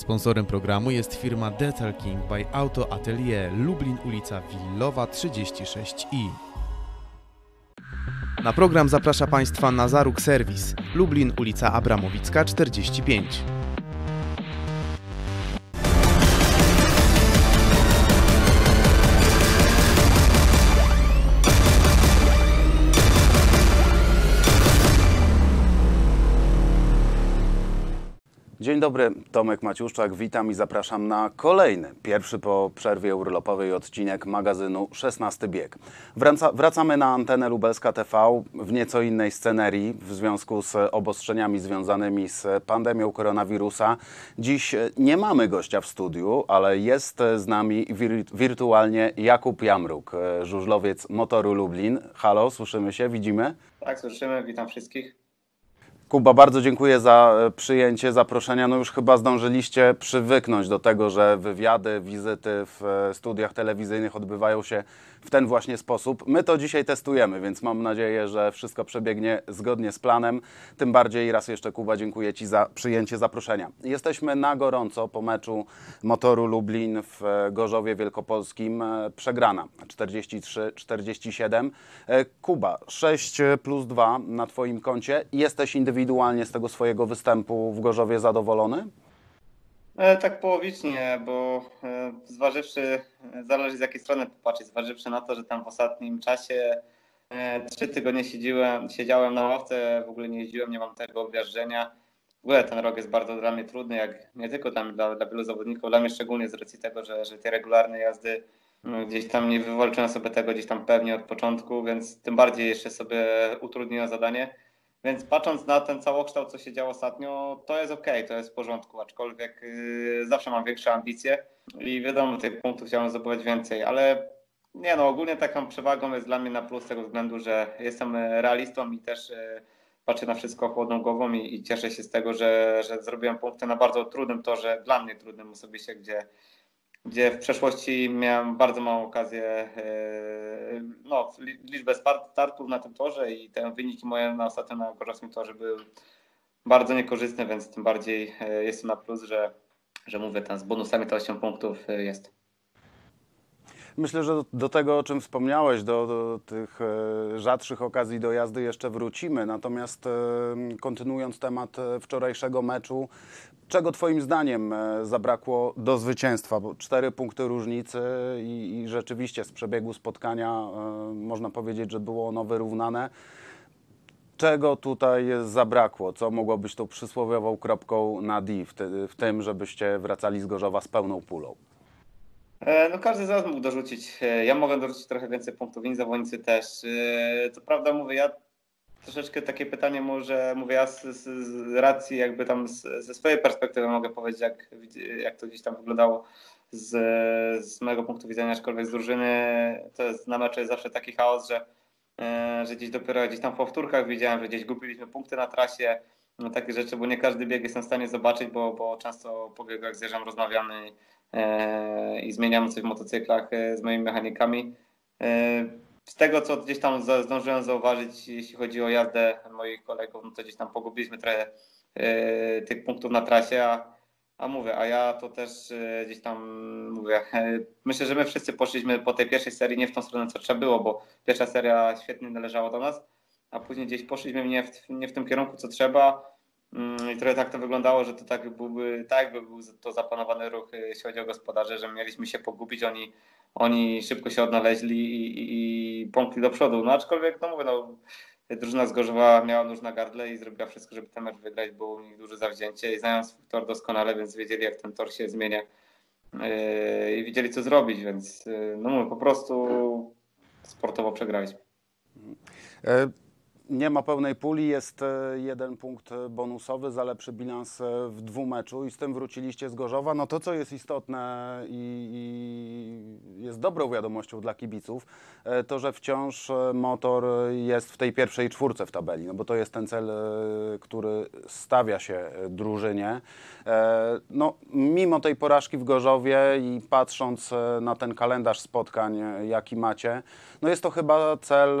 Sponsorem programu jest firma Detalking by Auto Atelier, Lublin, ulica Willowa 36i. Na program zaprasza Państwa Nazaruk Service, Lublin, ulica Abramowicka 45. Dzień dobry, Tomek Maciuszczak, witam i zapraszam na kolejny, pierwszy po przerwie urlopowej odcinek magazynu 16 Bieg. Wracamy na antenę Lubelska TV w nieco innej scenerii w związku z obostrzeniami związanymi z pandemią koronawirusa. Dziś nie mamy gościa w studiu, ale jest z nami wirtualnie Jakub Jamruk, żużlowiec Motoru Lublin. Halo, słyszymy się, widzimy? Tak, słyszymy, witam wszystkich. Kuba, bardzo dziękuję za przyjęcie zaproszenia. No już chyba zdążyliście przywyknąć do tego, że wywiady, wizyty w studiach telewizyjnych odbywają się w ten właśnie sposób. My to dzisiaj testujemy, więc mam nadzieję, że wszystko przebiegnie zgodnie z planem. Tym bardziej raz jeszcze, Kuba, dziękuję Ci za przyjęcie zaproszenia. Jesteśmy na gorąco po meczu Motoru Lublin w Gorzowie Wielkopolskim. Przegrana 43-47. Kuba, 6+2 na Twoim koncie. Jesteś indywidualnie z tego swojego występu w Gorzowie zadowolony? Tak połowicznie, bo zważywszy, zależy z jakiej strony popatrzeć, zważywszy na to, że tam w ostatnim czasie 3 tygodnie siedziałem na ławce, w ogóle nie jeździłem, nie mam tego objażdżenia. W ogóle ten rok jest bardzo dla mnie trudny, jak nie tylko tam dla wielu zawodników, dla mnie szczególnie z racji tego, że te regularne jazdy gdzieś tam nie wywalczyłem sobie tego gdzieś tam pewnie od początku, więc tym bardziej jeszcze sobie utrudniłem zadanie. Więc patrząc na ten całokształt, co się działo ostatnio, to jest okej, to jest w porządku, aczkolwiek zawsze mam większe ambicje i wiadomo, tych punktów chciałem zdobywać więcej, ale nie no, ogólnie taką przewagą jest dla mnie na plus z tego względu, że jestem realistą i też patrzę na wszystko chłodną głową i cieszę się z tego, że zrobiłem punkty na bardzo trudnym torze, dla mnie trudnym osobiście, gdzie w przeszłości miałem bardzo małą okazję, no, liczbę startów na tym torze i te wyniki moje na ostatnim na gorzowskim torze były bardzo niekorzystne, więc tym bardziej jest to na plus, że mówię, tam z bonusami to 8 punktów jest. Myślę, że do tego, o czym wspomniałeś, do tych rzadszych okazji do jazdy jeszcze wrócimy. Natomiast kontynuując temat wczorajszego meczu, czego Twoim zdaniem zabrakło do zwycięstwa? Bo 4 punkty różnicy i rzeczywiście z przebiegu spotkania można powiedzieć, że było ono wyrównane. Czego tutaj zabrakło? Co mogło być tą przysłowiową kropką na D w tym, żebyście wracali z Gorzowa z pełną pulą? No każdy z nas mógł dorzucić. Ja mogę dorzucić trochę więcej punktów, inni zawodnicy też. Co prawda mówię, ja troszeczkę takie pytanie może, mówię ja z racji jakby tam ze swojej perspektywy mogę powiedzieć, jak to gdzieś tam wyglądało z mojego punktu widzenia, aczkolwiek z drużyny to jest, na meczu jest zawsze taki chaos, że gdzieś dopiero gdzieś tam po powtórkach widziałem, że gdzieś głupiliśmy punkty na trasie. No takie rzeczy, bo nie każdy bieg jestem w stanie zobaczyć, bo często po biegu jak zjeżdżam rozmawiamy i zmieniamy coś w motocyklach z moimi mechanikami. Z tego, co gdzieś tam zdążyłem zauważyć, jeśli chodzi o jazdę moich kolegów, no to gdzieś tam pogubiliśmy trochę tych punktów na trasie, a mówię, a ja to też gdzieś tam mówię, myślę, że my wszyscy poszliśmy po tej pierwszej serii nie w tą stronę, co trzeba było, bo pierwsza seria świetnie należała do nas, a później gdzieś poszliśmy nie w tym kierunku, co trzeba. I trochę tak to wyglądało, że to tak by był to zaplanowany ruch, jeśli chodzi o gospodarzy, że mieliśmy się pogubić, oni szybko się odnaleźli i pomkli do przodu. No aczkolwiek, no mówię, no, drużyna z Gorzowa miała nóż na gardle i zrobiła wszystko, żeby ten mecz wygrać, było u nich duże zawzięcie i znając tor doskonale, więc wiedzieli, jak ten tor się zmienia i wiedzieli, co zrobić, więc no mówię, po prostu sportowo przegraliśmy. Nie ma pełnej puli, jest 1 punkt bonusowy za lepszy bilans w dwumeczu i z tym wróciliście z Gorzowa. No to, co jest istotne i jest dobrą wiadomością dla kibiców, to, że wciąż Motor jest w tej pierwszej czwórce w tabeli, no bo to jest ten cel, który stawia się drużynie. No, mimo tej porażki w Gorzowie i patrząc na ten kalendarz spotkań, jaki macie, no jest to chyba cel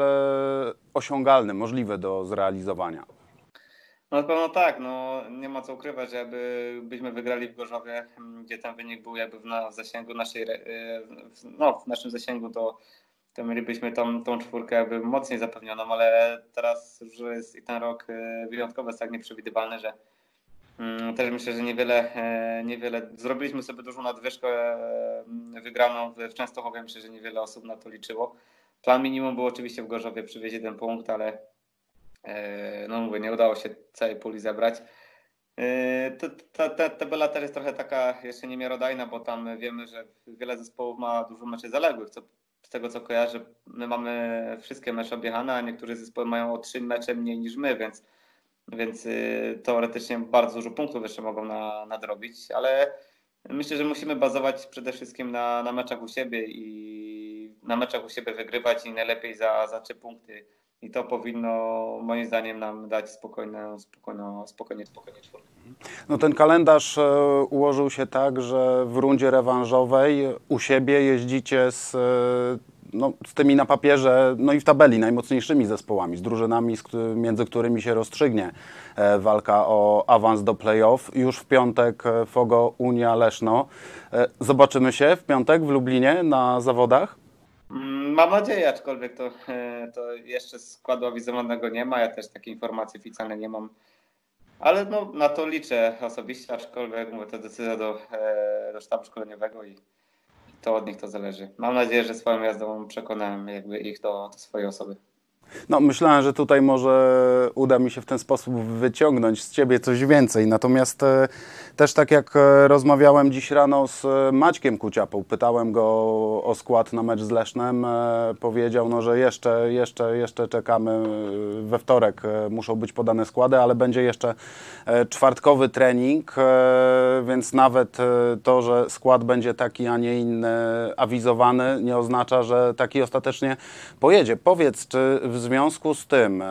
osiągalny, możliwy do zrealizowania. Na pewno tak, no nie ma co ukrywać, jakbyśmy wygrali w Gorzowie, gdzie ten wynik był jakby w zasięgu naszej, w naszym zasięgu, to mielibyśmy tą czwórkę jakby mocniej zapewnioną, ale teraz już jest i ten rok wyjątkowy, jest tak nieprzewidywalny, że też myślę, że niewiele zrobiliśmy sobie dużą nadwyżkę wygraną w Częstochowie, myślę, że niewiele osób na to liczyło. Plan minimum był oczywiście w Gorzowie przywieźć jeden punkt, ale no mówię, nie udało się całej puli zebrać. Ta tabela też jest trochę taka jeszcze niemiarodajna, bo tam wiemy, że wiele zespołów ma dużo meczów zaległych. Z tego co kojarzę, my mamy wszystkie mecze objechane, a niektóre zespoły mają o 3 mecze mniej niż my, więc teoretycznie bardzo dużo punktów jeszcze mogą nadrobić, ale myślę, że musimy bazować przede wszystkim na meczach u siebie i na meczach u siebie wygrywać i najlepiej za 3 punkty. I to powinno moim zdaniem nam dać spokojnie czwórkę. No ten kalendarz ułożył się tak, że w rundzie rewanżowej u siebie jeździcie z tymi na papierze, no i w tabeli najmocniejszymi zespołami, z drużynami, między którymi się rozstrzygnie walka o awans do play-off. Już w piątek Fogo Unia Leszno. Zobaczymy się w piątek w Lublinie na zawodach? Mam nadzieję, aczkolwiek to jeszcze składu awizowanego nie ma, ja też takiej informacji oficjalnej nie mam, ale no, na to liczę osobiście, aczkolwiek mówię, to decyzja do sztabu szkoleniowego i to od nich to zależy. Mam nadzieję, że swoją jazdą przekonałem jakby ich do swojej osoby. No, myślałem, że tutaj może uda mi się w ten sposób wyciągnąć z Ciebie coś więcej. Natomiast też tak jak rozmawiałem dziś rano z Maćkiem Kuciapą, pytałem go o skład na mecz z Lesznem, powiedział, no, że jeszcze czekamy, we wtorek muszą być podane składy, ale będzie jeszcze czwartkowy trening, więc nawet to, że skład będzie taki, a nie inny awizowany, nie oznacza, że taki ostatecznie pojedzie. Powiedz, czy w związku z tym,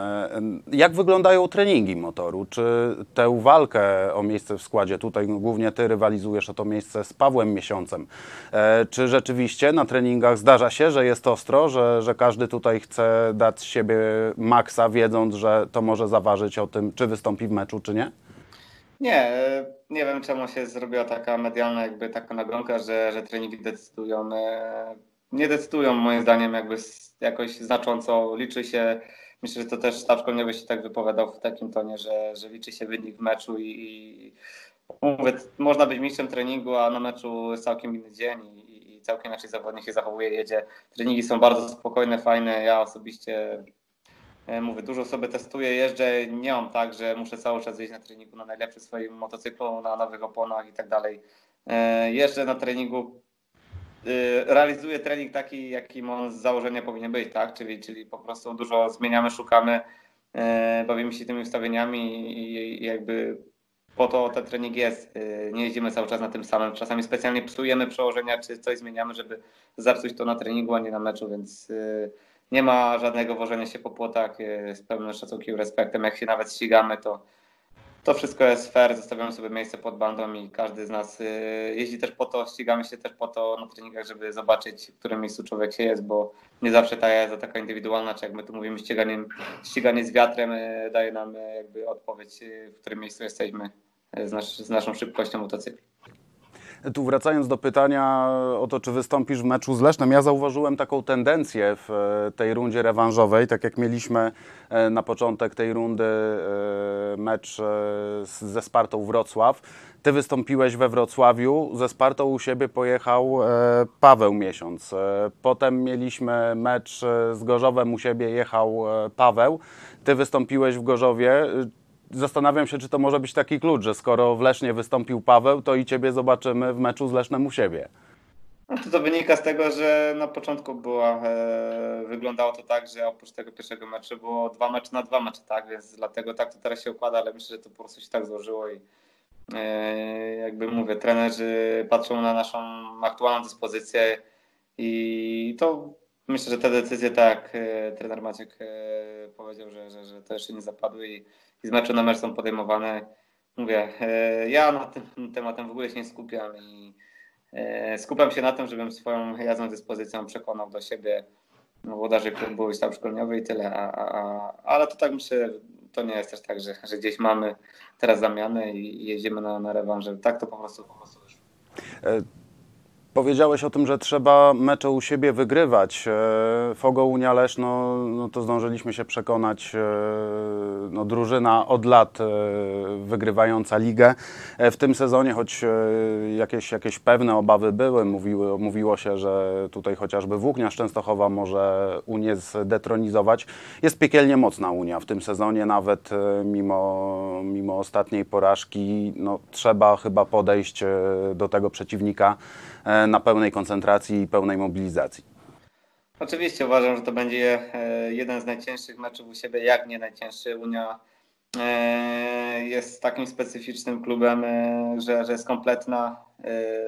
jak wyglądają treningi motoru? Czy tę walkę o miejsce w składzie, tutaj głównie Ty rywalizujesz o to miejsce z Pawłem Miesiącem, czy rzeczywiście na treningach zdarza się, że jest ostro, że każdy tutaj chce dać z siebie maksa, wiedząc, że to może zaważyć o tym, czy wystąpi w meczu, czy nie? Nie wiem, czemu się zrobiła taka medialna jakby taka nagonka, że treningi decydują. Nie decydują moim zdaniem jakby jakoś znacząco, liczy się, myślę, że to też sztab szkoleniowy się tak wypowiadał w takim tonie, że liczy się wynik w meczu i mówię, można być mistrzem treningu, a na meczu jest całkiem inny dzień i całkiem inaczej zawodnik się zachowuje, jedzie. Treningi są bardzo spokojne, fajne, ja osobiście mówię, dużo sobie testuję, jeżdżę, nie mam tak, że muszę cały czas jeździć na treningu na najlepszym swoim motocyklu, na nowych oponach i tak dalej. Jeżdżę na treningu, realizuje trening taki, jakim on z założenia powinien być, tak? Czyli po prostu dużo zmieniamy, szukamy, bawimy się tymi ustawieniami i jakby po to ten trening jest. Nie jeździmy cały czas na tym samym. Czasami specjalnie psujemy przełożenia, czy coś zmieniamy, żeby zepsuć to na treningu, a nie na meczu, więc nie ma żadnego wożenia się po płotach, z pełnym szacunkiem i respektem. Jak się nawet ścigamy, to wszystko jest fair, zostawiamy sobie miejsce pod bandą i każdy z nas jeździ też po to, ścigamy się też po to na treningach, żeby zobaczyć, w którym miejscu człowiek się jest, bo nie zawsze ta jazda taka indywidualna, czy jak my tu mówimy ściganie z wiatrem daje nam jakby odpowiedź, w którym miejscu jesteśmy z naszą szybkością motocykli. Tu wracając do pytania o to, czy wystąpisz w meczu z Lesznem, ja zauważyłem taką tendencję w tej rundzie rewanżowej, tak jak mieliśmy na początek tej rundy mecz ze Spartą Wrocław. Ty wystąpiłeś we Wrocławiu, ze Spartą u siebie pojechał Paweł Miesiąc. Potem mieliśmy mecz z Gorzowem, u siebie jechał Paweł. Ty wystąpiłeś w Gorzowie. Zastanawiam się, czy to może być taki klucz, że skoro w Lesznie wystąpił Paweł, to i Ciebie zobaczymy w meczu z Lesznem u siebie. No to wynika z tego, że na początku wyglądało to tak, że oprócz tego pierwszego meczu było 2 mecze na 2 mecze, tak? Więc dlatego tak to teraz się układa, ale myślę, że to po prostu się tak złożyło i jakby mówię, trenerzy patrzą na naszą aktualną dyspozycję i to myślę, że te decyzje, tak jak trener Maciek powiedział, że to jeszcze nie zapadły i z meczu na mecz są podejmowane. Mówię, ja na tym tematem w ogóle się nie skupiam i skupiam się na tym, żebym swoją jazdą dyspozycją przekonał do siebie włodarzy, który był sztab szkoleniowy i tyle, ale to tak myślę, to nie jest też tak, że gdzieś mamy teraz zamianę i jedziemy na rewanże. Tak to po prostu wyszło. Powiedziałeś o tym, że trzeba mecze u siebie wygrywać. Fogo Unia Leszno, no to zdążyliśmy się przekonać, no drużyna od lat wygrywająca ligę. W tym sezonie, choć jakieś pewne obawy były, mówiło się, że tutaj chociażby Włókniarz Częstochowa może Unię zdetronizować. Jest piekielnie mocna Unia w tym sezonie, nawet mimo ostatniej porażki, no trzeba chyba podejść do tego przeciwnika na pełnej koncentracji i pełnej mobilizacji. Oczywiście uważam, że to będzie jeden z najcięższych meczów u siebie, jak nie najcięższy. Unia jest takim specyficznym klubem, że jest kompletna,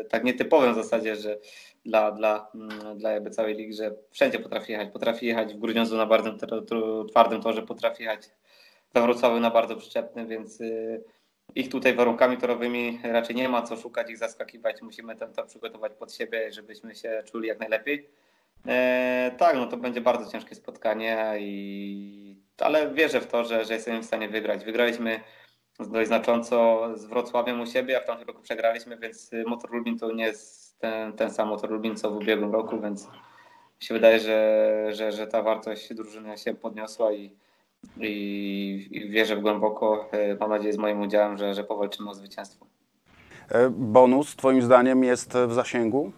tak nietypowym w zasadzie, że dla jakby całej ligi, że wszędzie potrafi jechać. Potrafi jechać w Grudziądzu na bardzo twardym torze, potrafi jechać we Wrocławiu na bardzo przyczepnym, więc ich tutaj warunkami torowymi raczej nie ma co szukać, ich zaskakiwać. Musimy ten tor przygotować pod siebie, żebyśmy się czuli jak najlepiej. Tak, no to będzie bardzo ciężkie spotkanie, ale wierzę w to, że jesteśmy w stanie wygrać. Wygraliśmy dość znacząco z Wrocławiem u siebie, a w tamtym roku przegraliśmy, więc Motor Lublin to nie jest ten sam Motor Lublin, co w ubiegłym roku, więc mi się wydaje, że ta wartość drużyny się podniosła i wierzę głęboko, mam nadzieję z moim udziałem, że powalczymy o zwycięstwo. Bonus twoim zdaniem jest w zasięgu?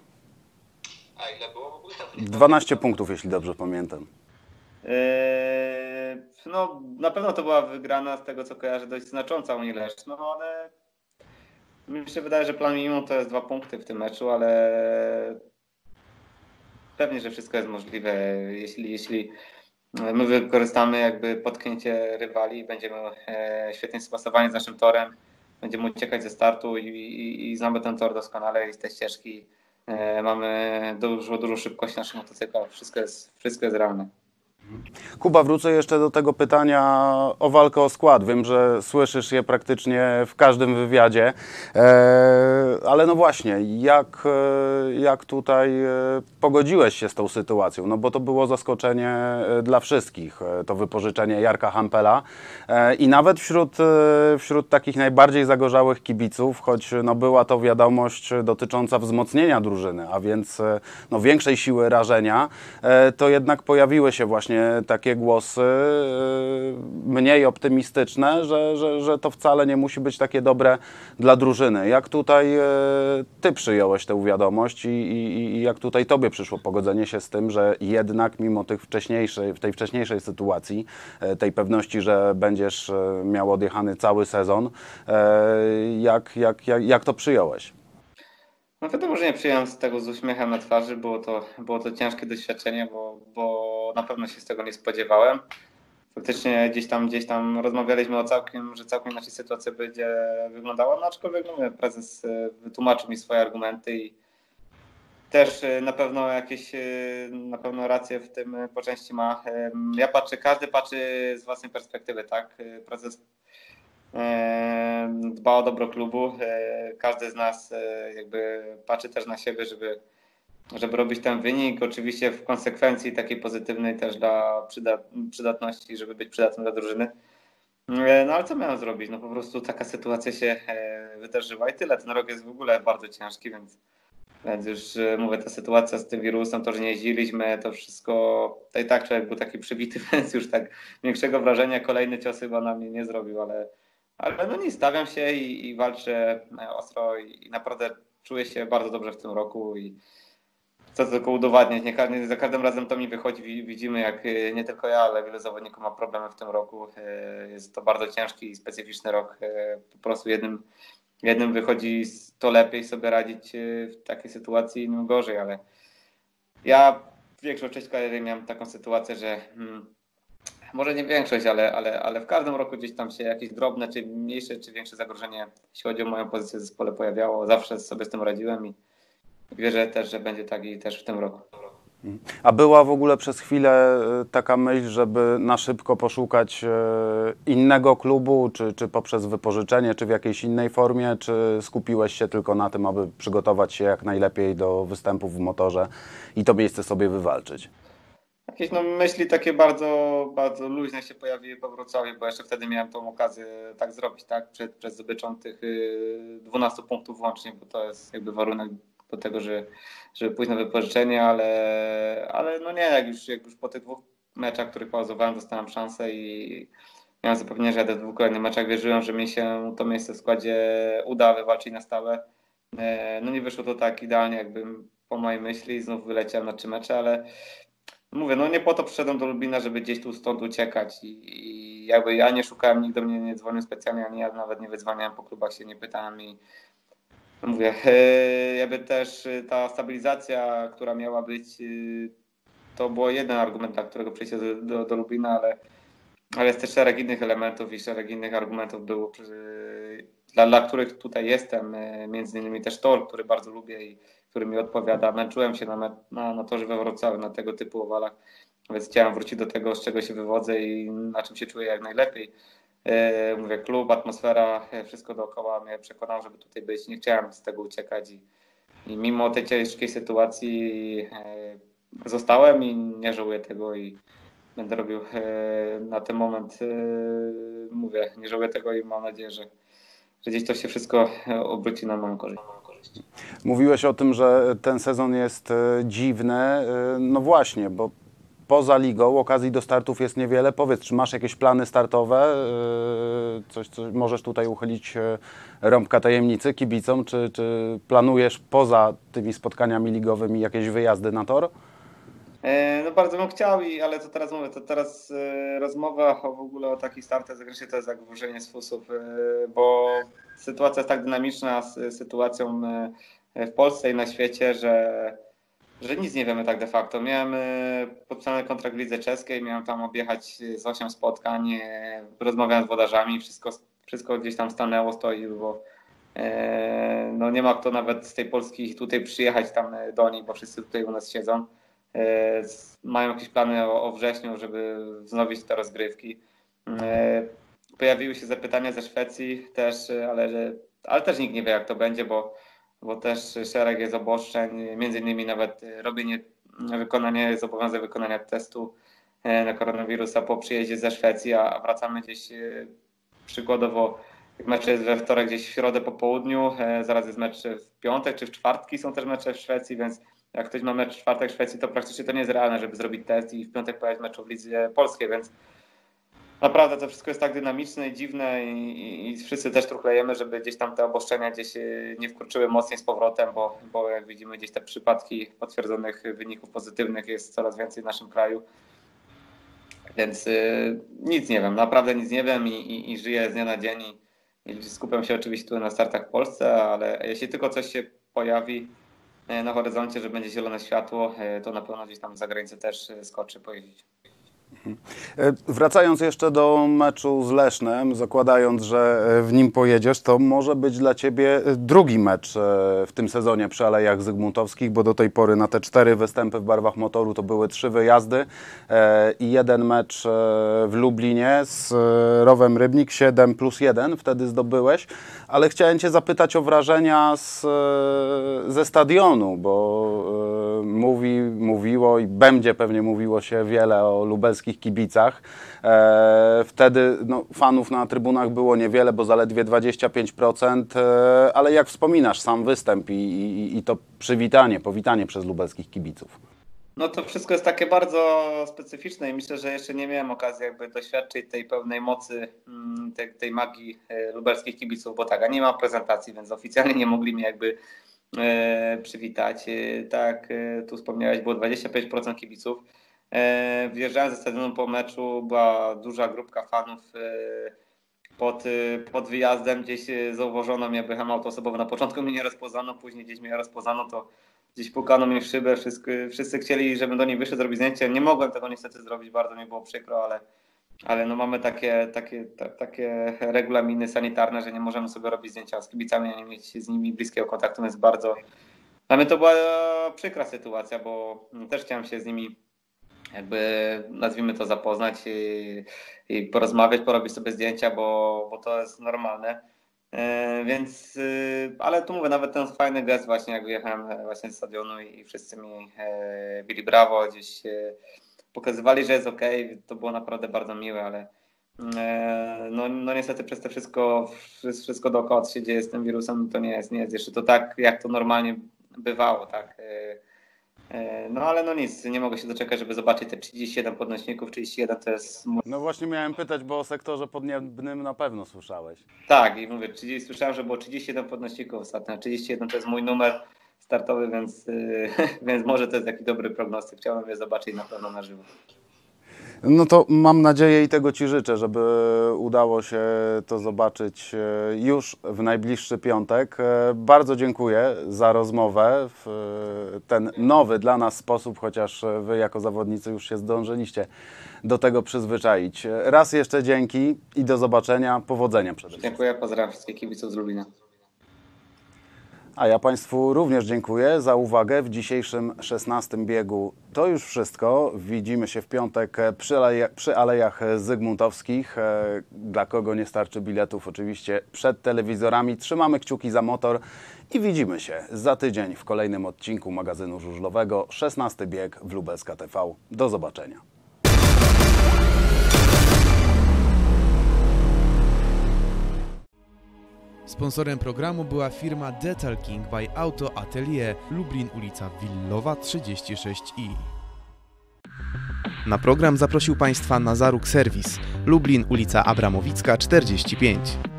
A ile było w ogóle? 12 punktów, jeśli dobrze pamiętam. No na pewno to była wygrana, z tego co kojarzę, dość znacząca Unii Leszno, no ale mi się wydaje, że plan minimum to jest 2 punkty w tym meczu, ale pewnie, że wszystko jest możliwe, jeśli my wykorzystamy jakby potknięcie rywali, będziemy świetnie spasowani z naszym torem, będziemy uciekać ze startu i znamy ten tor doskonale i te ścieżki. Mamy dużo szybkości naszych motocyklach, wszystko jest realne. Kuba, wrócę jeszcze do tego pytania o walkę o skład. Wiem, że słyszysz je praktycznie w każdym wywiadzie, ale no właśnie, jak tutaj pogodziłeś się z tą sytuacją? No bo to było zaskoczenie dla wszystkich, to wypożyczenie Jarka Hampela i nawet wśród takich najbardziej zagorzałych kibiców, choć no była to wiadomość dotycząca wzmocnienia drużyny, a więc no większej siły rażenia, to jednak pojawiły się właśnie takie głosy mniej optymistyczne, że to wcale nie musi być takie dobre dla drużyny. Jak tutaj ty przyjąłeś tę wiadomość i jak tutaj tobie przyszło pogodzenie się z tym, że jednak mimo tej wcześniejszej sytuacji, tej pewności, że będziesz miał odjechany cały sezon, jak to przyjąłeś? No wiadomo, że nie przyjąłem z tego z uśmiechem na twarzy, było to ciężkie doświadczenie, bo na pewno się z tego nie spodziewałem. Faktycznie gdzieś tam rozmawialiśmy że całkiem inaczej sytuacja będzie wyglądała, no aczkolwiek no, prezes wytłumaczył mi swoje argumenty i też na pewno rację w tym po części ma. Każdy patrzy z własnej perspektywy, tak? Prezes dba o dobro klubu, każdy z nas jakby patrzy też na siebie, żeby robić ten wynik, oczywiście w konsekwencji takiej pozytywnej też dla przydatności, żeby być przydatnym dla drużyny. No ale co miałem zrobić? No po prostu taka sytuacja się wydarzyła i tyle. Ten rok jest w ogóle bardzo ciężki, więc już mówię, ta sytuacja z tym wirusem, to, że nie jeździliśmy, to wszystko, to i tak człowiek był taki przybity, więc już tak większego wrażenia kolejny cios chyba na mnie nie zrobił, ale no nie, stawiam się i walczę ostro i naprawdę czuję się bardzo dobrze w tym roku i chcę to tylko udowadniać. Za każdym razem to mi wychodzi. Widzimy, jak nie tylko ja, ale wiele zawodników ma problemy w tym roku. Jest to bardzo ciężki i specyficzny rok. Po prostu jednym wychodzi to lepiej sobie radzić w takiej sytuacji, innym gorzej, ale ja większą część kariery miałem taką sytuację, że może nie większość, ale w każdym roku gdzieś tam się jakieś drobne, czy mniejsze, czy większe zagrożenie, jeśli chodzi o moją pozycję w zespole, pojawiało. Zawsze sobie z tym radziłem i wierzę też, że będzie tak i też w tym roku. A była w ogóle przez chwilę taka myśl, żeby na szybko poszukać innego klubu, czy poprzez wypożyczenie, czy w jakiejś innej formie, czy skupiłeś się tylko na tym, aby przygotować się jak najlepiej do występów w motorze i to miejsce sobie wywalczyć? Jakieś myśli takie bardzo luźne się pojawiły po Wrocławiu, bo jeszcze wtedy miałem tą okazję tak zrobić, tak? Przed zdobyczą tych 12 punktów włącznie, bo to jest jakby warunek do tego, żeby pójść na wypożyczenie, ale no nie, jak już po tych dwóch meczach, których pauzowałem, dostałem szansę i miałem zapewnienie, że jadę w dwóch kolejnych meczach. Wierzyłem, że mi się to miejsce w składzie uda wywalczyć na stałe. No nie wyszło to tak idealnie, jakbym po mojej myśli, znów wyleciałem na 3 mecze, ale mówię, no nie po to przyszedłem do Lublina, żeby gdzieś tu stąd uciekać i jakby ja nie szukałem, nikt do mnie nie dzwonił specjalnie, ani ja nawet nie wydzwaniałem po klubach, się nie pytałem i mówię, jakby też ta stabilizacja, która miała być, to było jeden argument, dla którego przyjście do Lublina, ale jest też szereg innych elementów i szereg innych argumentów było, dla których tutaj jestem, między innymi też tor, który bardzo lubię i który mi odpowiada. Męczyłem się na torze we Wrocławiu, na tego typu owalach, więc chciałem wrócić do tego, z czego się wywodzę i na czym się czuję jak najlepiej. Mówię, klub, atmosfera, wszystko dookoła mnie przekonało, żeby tutaj być. Nie chciałem z tego uciekać i mimo tej ciężkiej sytuacji zostałem i nie żałuję tego i będę robił na ten moment, mówię, nie żałuję tego i mam nadzieję, że gdzieś to się wszystko obróci na moją korzyść. Mówiłeś o tym, że ten sezon jest dziwny. No właśnie, bo poza ligą okazji do startów jest niewiele. Powiedz, czy masz jakieś plany startowe? Coś, co możesz tutaj uchylić rąbka tajemnicy kibicom? Czy planujesz poza tymi spotkaniami ligowymi jakieś wyjazdy na tor? No bardzo bym chciał, ale to teraz mówię, to teraz rozmowa w ogóle o takich startach w zakresie to jest jak wróżenie z fusów, bo sytuacja jest tak dynamiczna z sytuacją w Polsce i na świecie, że nic nie wiemy tak de facto. Miałem podpisany kontrakt w lidze czeskiej, miałem tam objechać z 8 spotkań, rozmawiałem z wodarzami, wszystko gdzieś tam stanęło, stoi, bo no nie ma kto nawet z tej Polski tutaj przyjechać tam do nich, bo wszyscy tutaj u nas siedzą. Mają jakieś plany o wrześniu, żeby wznowić te rozgrywki. Pojawiły się zapytania ze Szwecji też, ale też nikt nie wie jak to będzie, bo też szereg jest obostrzeń, między innymi nawet wykonanie zobowiązań wykonania testu na koronawirusa po przyjeździe ze Szwecji, a wracamy gdzieś przykładowo, jak mecz jest we wtorek gdzieś w środę po południu, zaraz jest mecz w piątek czy w czwartki, są też mecze w Szwecji, więc jak ktoś ma mecz w czwartek w Szwecji, to praktycznie to nie jest realne, żeby zrobić test i w piątek pojechać meczu w lidze polskiej, więc naprawdę to wszystko jest tak dynamiczne i dziwne i wszyscy też truchlejemy, żeby gdzieś tam te obostrzenia gdzieś nie wkroczyły mocniej z powrotem, bo jak widzimy gdzieś te przypadki potwierdzonych wyników pozytywnych jest coraz więcej w naszym kraju, więc nic nie wiem, naprawdę nic nie wiem i żyję z dnia na dzień i skupiam się oczywiście tu na startach w Polsce, ale jeśli tylko coś się pojawi na horyzoncie, że będzie zielone światło, to na pewno gdzieś tam za granicę też skoczy pojeździć. Wracając jeszcze do meczu z Lesznem, zakładając, że w nim pojedziesz, to może być dla Ciebie drugi mecz w tym sezonie przy Alejach Zygmuntowskich, bo do tej pory na te 4 występy w barwach Motoru to były 3 wyjazdy i jeden mecz w Lublinie z Rowem Rybnik, 7+1 wtedy zdobyłeś, ale chciałem Cię zapytać o wrażenia ze stadionu, bo mówiło i będzie pewnie mówiło się wiele o lubelskich kibicach. Wtedy fanów na trybunach było niewiele, bo zaledwie 25%, ale jak wspominasz sam występ i to powitanie przez lubelskich kibiców? No to wszystko jest takie bardzo specyficzne i myślę, że jeszcze nie miałem okazji jakby doświadczyć tej pełnej mocy, tej magii lubelskich kibiców, bo tak, a nie ma prezentacji, więc oficjalnie nie mogli mnie jakby przywitać. Tak, tu wspomniałeś, było 25% kibiców. Wjeżdżałem ze stadionu po meczu, była duża grupka fanów. Pod wyjazdem gdzieś zauważono mnie, byłem autoosobowy. Na początku mnie nie rozpoznano, później gdzieś mnie rozpoznano, to gdzieś pukano mnie w szybę. Wszyscy chcieli, żebym do niej wyszedł, zrobić zdjęcie. Nie mogłem tego niestety zrobić, bardzo mi było przykro, ale no mamy takie regulaminy sanitarne, że nie możemy sobie robić zdjęcia z kibicami, nie mieć z nimi bliskiego kontaktu, więc bardzo... Dla mnie to była przykra sytuacja, bo też chciałem się z nimi jakby, nazwijmy to, zapoznać i porozmawiać, porobić sobie zdjęcia, bo to jest normalne. Więc, ale tu mówię, nawet ten fajny gest właśnie, jak wyjechałem właśnie z stadionu i wszyscy mi bili brawo, gdzieś pokazywali, że jest ok. To było naprawdę bardzo miłe, ale no niestety przez to wszystko dookoła, co się dzieje z tym wirusem, to nie jest jeszcze to tak, jak to normalnie bywało, tak. No ale no nic, nie mogę się doczekać, żeby zobaczyć te 37 podnośników, 31 to jest... No właśnie miałem pytać, bo o sektorze podniebnym na pewno słyszałeś. Tak, i mówię, słyszałem, że było 31 podnośników ostatnio, 31 to jest mój numer startowy, więc może to jest taki dobry prognostyk, chciałbym je zobaczyć na pewno na żywo. No to mam nadzieję i tego Ci życzę, żeby udało się to zobaczyć już w najbliższy piątek. Bardzo dziękuję za rozmowę w ten nowy dla nas sposób, chociaż Wy jako zawodnicy już się zdążyliście do tego przyzwyczaić. Raz jeszcze dzięki i do zobaczenia. Powodzenia przede wszystkim. Dziękuję, pozdrawiam wszystkich kibiców z Lublina. A ja Państwu również dziękuję za uwagę w dzisiejszym 16 biegu. To już wszystko. Widzimy się w piątek przy Alejach Zygmuntowskich. Dla kogo nie starczy biletów, oczywiście przed telewizorami. Trzymamy kciuki za Motor i widzimy się za tydzień w kolejnym odcinku magazynu żużlowego 16 bieg w Lubelska TV. Do zobaczenia. Sponsorem programu była firma Detalking by Auto Atelier, Lublin, ulica Willowa 36i. Na program zaprosił Państwa Nazaruk Service, Lublin, ulica Abramowicka 45.